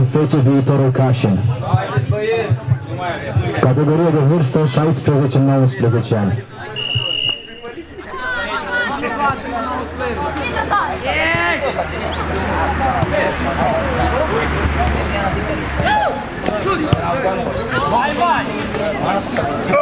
ani fece viitorul Cașin. Categorie de vârstă 16-19 ani.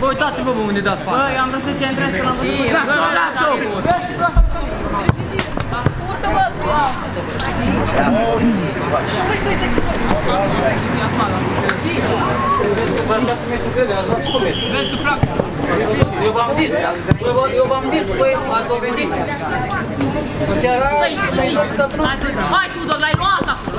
Bă, uitați-vă unde dați față. Bă, eu am vrut să centrez că l-am văzut. Las-o! Eu v-am zis, băi, ați dovedit. În seara, mai luați că nu. Hai, tu, doar l-ai luat acolo.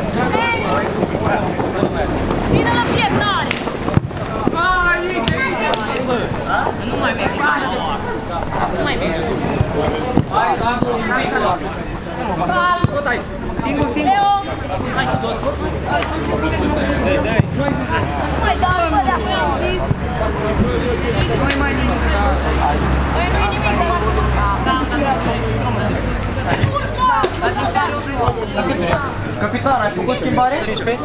Ține la pieptare! Nu mai merg! Nu mai merg! Hai, am să-l spui! Tot aici! Tingul, tingul! Hai, dos! Păi, da, bă, da! Nu-i mai nimic! Păi, nu-i nimic de la urmă! Da, da, da! Capitan, ai făcut schimbare? 15?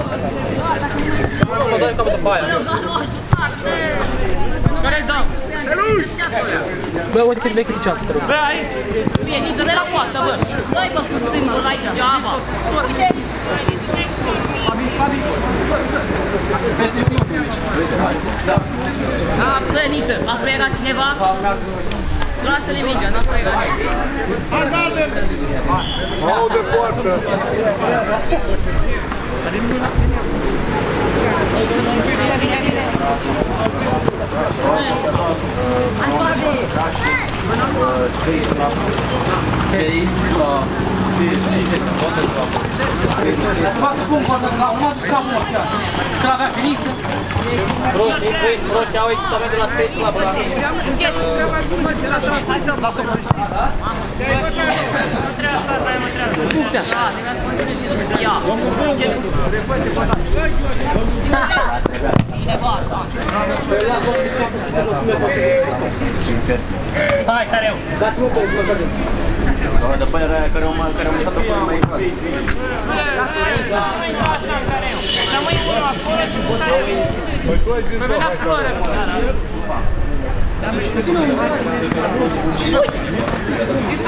Mă dă-i capătă pe aia! Corect, da! Bă, uite cât vechi de ceasul trebuie. Bă, ai? Bine, niță de la poartă, bă. Băi, bă, să stângă, l-ai degeaba. Uite! Vezi de piu, te vezi. Da. A, bă, niță, a fregat cineva? Lasă-le mingea, n-a fregat niță. Au de poartă! Space Proștii au echipament de la Space Laboratory. Hai, care eu? Dați-mă pe să-l vedeți. După era aia care au măsat-o până mai clar. Uite!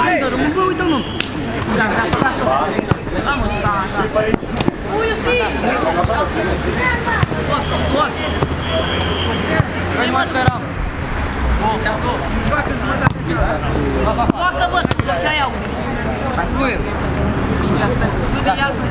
Hai să rămân, bă, uite-l nu! Da, da, da! Ui, stii! Hai, mă, te rog! Foacă, bă, după ce-ai auzit! Nu e! Nu de-i altfel!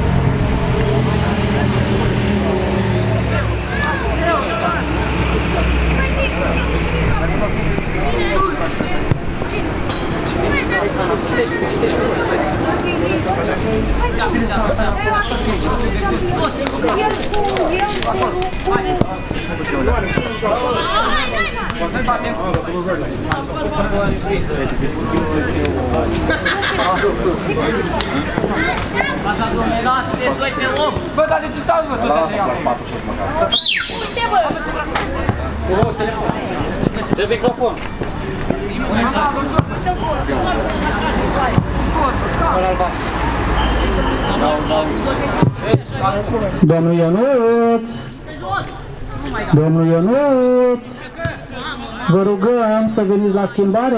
Ați adomerat, sunteți doi pe om! Bă, dar de ce stați, bă, tot de treaba? Uite, bă! O, telefon! De microfon! Domnul Ionuț! Domnul Ionuț! Vă rugăm să veniți la schimbare!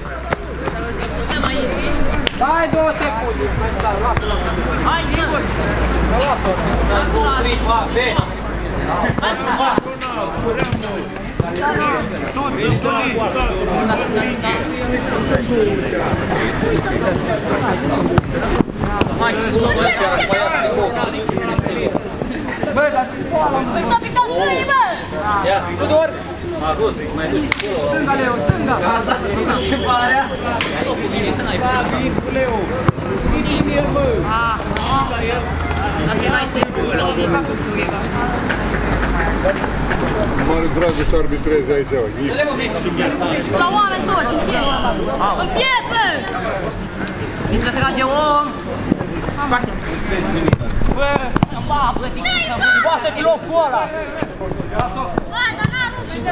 Dai 2 secunde! Mai stai, lasă-l! Hai, Grigori! Lasă-l! Băi, dar ce foală! Păi s-a picat în mâini, bă! Ia, Tudor! Mă ajut, mai duci cu pula! Stânga, Leo, stânga! Gata, ați făcut schimbarea? Da, vin cu Leo! Vin cu el, bă! Dacă n-ai stângul ăla, o duca cu furica! Mă dragă să arbitrezi aici, bă! La oameni toți, în piept! În piept, bă! Vin să trage om! Îți vezi nimic! Bă! Ba, plătiți să vă poată din locul ăla! Ba, dar nu știu că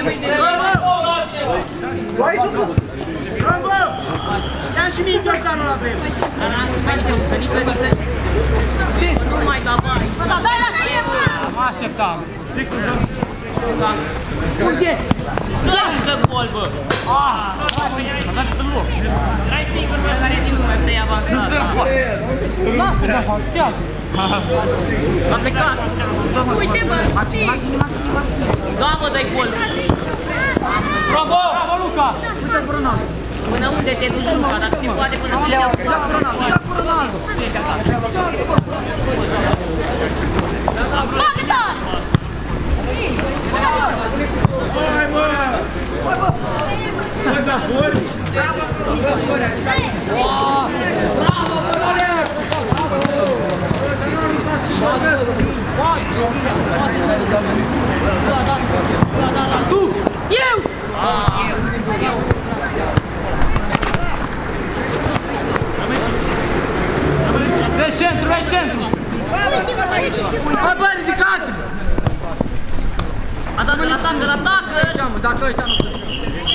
Bravo! Hai jucă! Bravo! Ia-mi și mie pe ăsta, nu-l avem! Nu mai da bani! Dai la schimb! Mă așteptam! Unde? Nu-i dă gol, bă! S-a dat pe loc! Erai singur, bă, care singur mai puteai avansa! S-a plecat! Uite, bă! Da, bă, dai gol! Bravo! Bravo, Luca! Uite-l pe Ronaldo! Până unde te duci, Luca, dacă se poate până unde te-am pus! Ia cu Ronaldo! Ia cu Ronaldo! Bagă-ta! Hai, mă! Mă, da fori? Bravo! Bravo, Părăle! Tu! Eu! Vezi centru, vezi centru! Hai, bă, ridicați-vă! Atacă, atacă, atacă!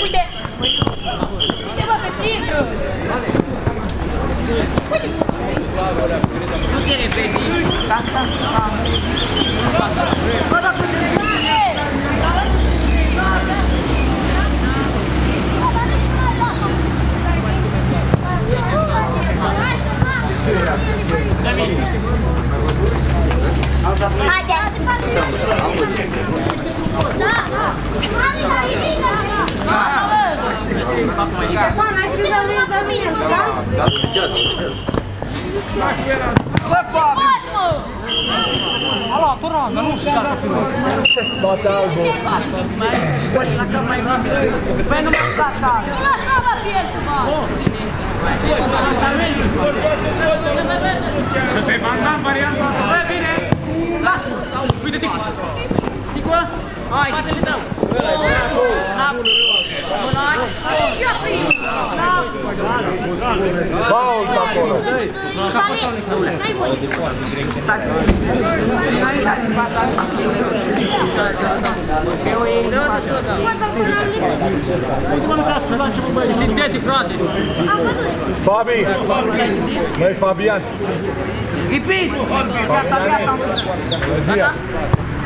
Uite! Uite, bă, pe țină! Uite! Nu te repezi! Bă, da, pe țină! la mine, mă, da? Da, nu trecează. Bă, Fabi! A luat o randă, nu știu ce-a făcut. Bate albă. Păi nu m-am dat albă. Nu l-ați dat la pierdă, bă! Pe bandam, varianta asta. Bă, bine! Lasă-l! Uite-te! Ticua! Hai! Fate-le dăm! Baul acolo! Sintetic, frate! Fabi! Măi, Fabian! Ripit! Gata!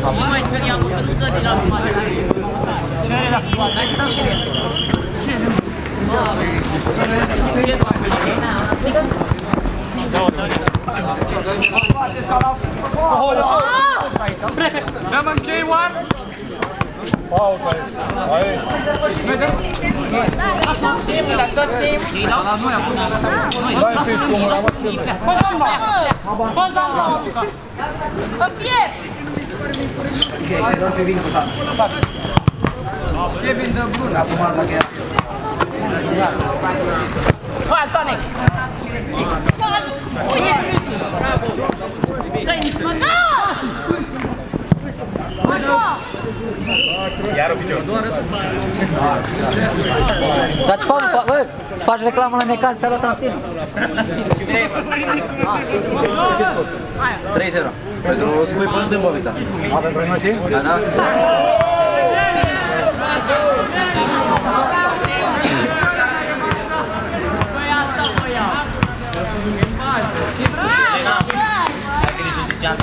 Nu mai speriam, că nu dă deja numai. Ce are la culoare? Hai stau și restul. Dăm închei oare? Pauză aici. Vedem? La noi acum. Hai pe cum am avut cel mai. Bă, doamna! În pierd! Ok, se rog pe vin cu tata. E vin de brun. Acum asta chiar. Hai, Tonic! Uite! Iar o picior! Dar ce faci? Bă, faci reclamă la mecaz, ți-a luat în film! 3-0 pentru Split în Bumbovica. A, pentru Inoșii? Da, da. Am